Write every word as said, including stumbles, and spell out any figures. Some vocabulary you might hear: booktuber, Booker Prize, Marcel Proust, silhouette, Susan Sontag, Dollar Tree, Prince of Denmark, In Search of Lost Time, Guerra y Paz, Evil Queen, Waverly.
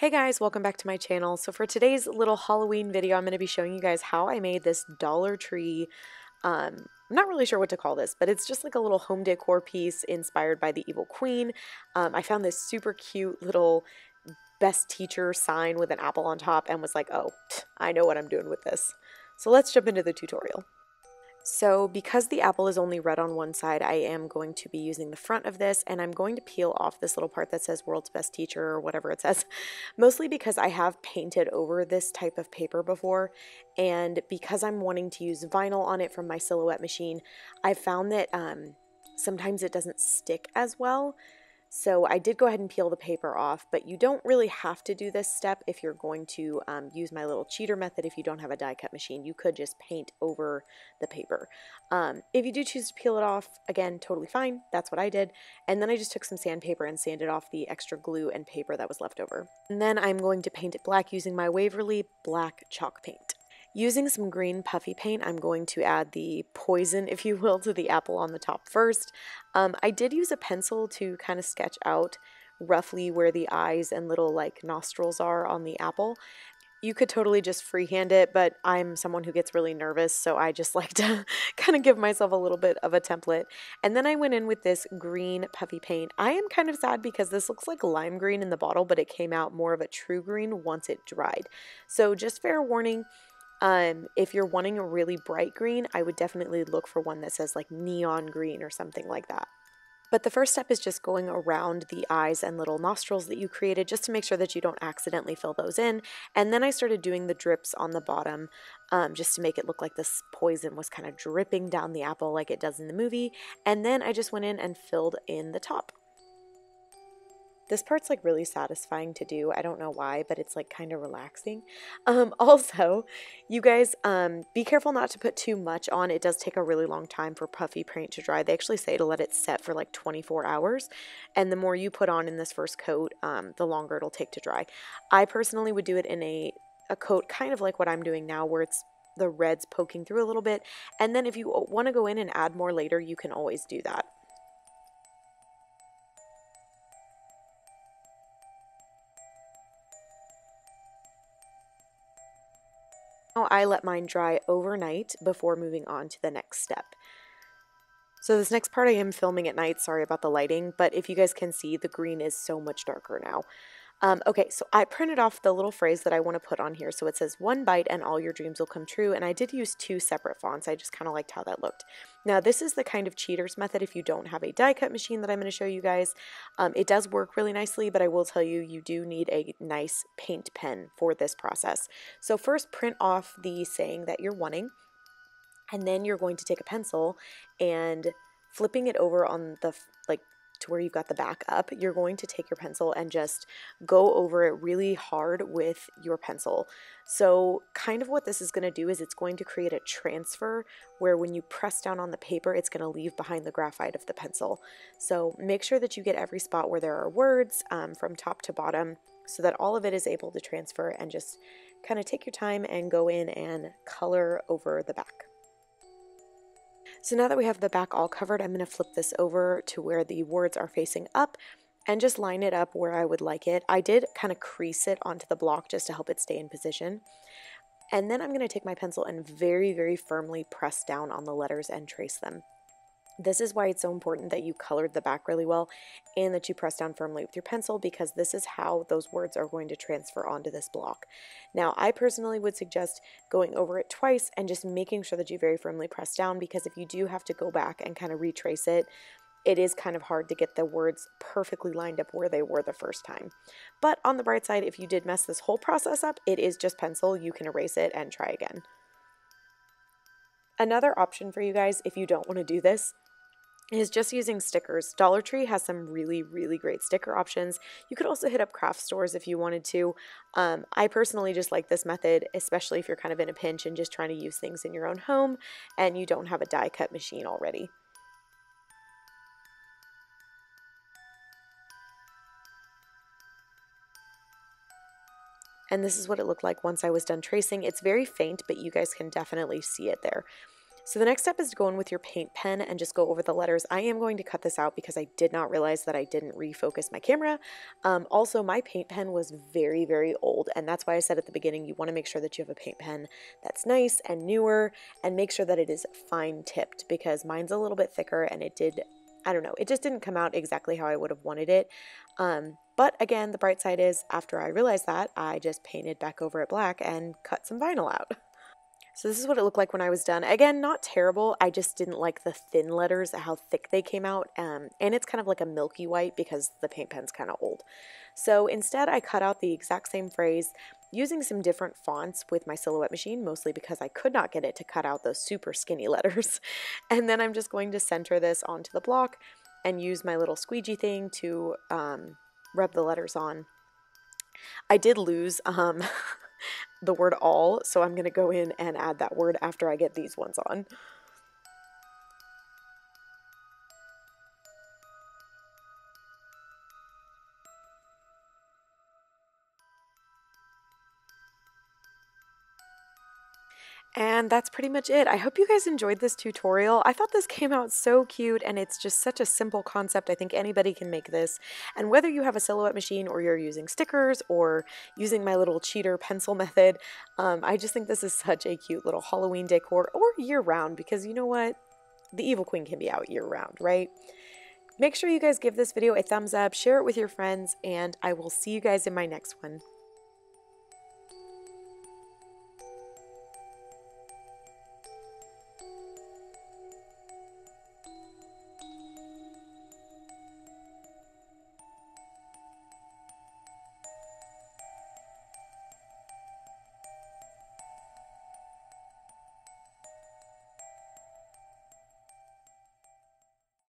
Hey guys, welcome back to my channel. So for today's little Halloween video, I'm going to be showing you guys how I made this Dollar Tree, um, I'm not really sure what to call this, but it's just like a little home decor piece inspired by the Evil Queen. Um, I found this super cute little best teacher sign with an apple on top and was like, oh, I know what I'm doing with this. So let's jump into the tutorial. So because the apple is only red on one side, I am going to be using the front of this, and I'm going to peel off this little part that says World's Best Teacher or whatever it says, mostly because I have painted over this type of paper before, and because I'm wanting to use vinyl on it from my Silhouette machine, I found that um, sometimes it doesn't stick as well. So I did go ahead and peel the paper off, but you don't really have to do this step if you're going to um, use my little cheater method. If you don't have a die cut machine, you could just paint over the paper. Um, if you do choose to peel it off, again, totally fine. That's what I did. And then I just took some sandpaper and sanded off the extra glue and paper that was left over. And then I'm going to paint it black using my Waverly black chalk paint. Using some green puffy paint, I'm going to add the poison, if you will, to the apple on the top first. Um, I did use a pencil to kind of sketch out roughly where the eyes and little like nostrils are on the apple. You could totally just freehand it, but I'm someone who gets really nervous, so I just like to kind of give myself a little bit of a template. And then I went in with this green puffy paint. I am kind of sad because this looks like lime green in the bottle, but it came out more of a true green once it dried. So just fair warning. Um, if you're wanting a really bright green, I would definitely look for one that says like neon green or something like that. But the first step is just going around the eyes and little nostrils that you created just to make sure that you don't accidentally fill those in. And then I started doing the drips on the bottom um, just to make it look like this poison was kind of dripping down the apple like it does in the movie. And then I just went in and filled in the top. This part's like really satisfying to do. I don't know why, but it's like kind of relaxing. Um, also, you guys, um, be careful not to put too much on. It does take a really long time for puffy paint to dry. They actually say to let it set for like twenty-four hours. And the more you put on in this first coat, um, the longer it'll take to dry. I personally would do it in a, a coat kind of like what I'm doing now, where it's the red's poking through a little bit. And then if you want to go in and add more later, you can always do that. I let mine dry overnight before moving on to the next step. So this next part I am filming at night, sorry about the lighting, but if you guys can see, the green is so much darker now. Um, okay, so I printed off the little phrase that I want to put on here. So it says, one bite and all your dreams will come true. And I did use two separate fonts. I just kind of liked how that looked. Now, this is the kind of cheater's method if you don't have a die cut machine that I'm going to show you guys. Um, it does work really nicely, but I will tell you, you do need a nice paint pen for this process. So first, print off the saying that you're wanting. And then you're going to take a pencil and flipping it over on the, like, to where you've got the back up, you're going to take your pencil and just go over it really hard with your pencil. So kind of what this is going to do is it's going to create a transfer where when you press down on the paper, it's going to leave behind the graphite of the pencil. So make sure that you get every spot where there are words um, from top to bottom so that all of it is able to transfer, and just kind of take your time and go in and color over the back. So now that we have the back all covered, I'm going to flip this over to where the words are facing up and just line it up where I would like it. I did kind of crease it onto the block just to help it stay in position. And then I'm going to take my pencil and very, very firmly press down on the letters and trace them. This is why it's so important that you colored the back really well and that you press down firmly with your pencil, because this is how those words are going to transfer onto this block. Now, I personally would suggest going over it twice and just making sure that you very firmly press down, because if you do have to go back and kind of retrace it, it is kind of hard to get the words perfectly lined up where they were the first time. But on the bright side, if you did mess this whole process up, it is just pencil. You can erase it and try again. Another option for you guys, if you don't want to do this, is just using stickers. Dollar Tree has some really, really great sticker options. You could also hit up craft stores if you wanted to. Um, I personally just like this method, especially if you're kind of in a pinch and just trying to use things in your own home and you don't have a die cut machine already. And this is what it looked like once I was done tracing. It's very faint, but you guys can definitely see it there. So the next step is to go in with your paint pen and just go over the letters. I am going to cut this out because I did not realize that I didn't refocus my camera. Um, also, my paint pen was very, very old, and that's why I said at the beginning you want to make sure that you have a paint pen that's nice and newer, and make sure that it is fine-tipped, because mine's a little bit thicker and it did, I don't know, it just didn't come out exactly how I would have wanted it. Um, but again, the bright side is after I realized that, I just painted back over it black and cut some vinyl out. So this is what it looked like when I was done. Again, not terrible. I just didn't like the thin letters, how thick they came out. Um, and it's kind of like a milky white because the paint pen's kind of old. So instead, I cut out the exact same phrase using some different fonts with my Silhouette machine, mostly because I could not get it to cut out those super skinny letters. And then I'm just going to center this onto the block and use my little squeegee thing to um, rub the letters on. I did lose... Um, the word all, so I'm going to go in and add that word after I get these ones on. And that's pretty much it. I hope you guys enjoyed this tutorial. I thought this came out so cute, and it's just such a simple concept. I think anybody can make this. And whether you have a Silhouette machine or you're using stickers or using my little cheater pencil method, um, I just think this is such a cute little Halloween decor, or year-round, because you know what? The Evil Queen can be out year-round, right? Make sure you guys give this video a thumbs up, share it with your friends, and I will see you guys in my next one.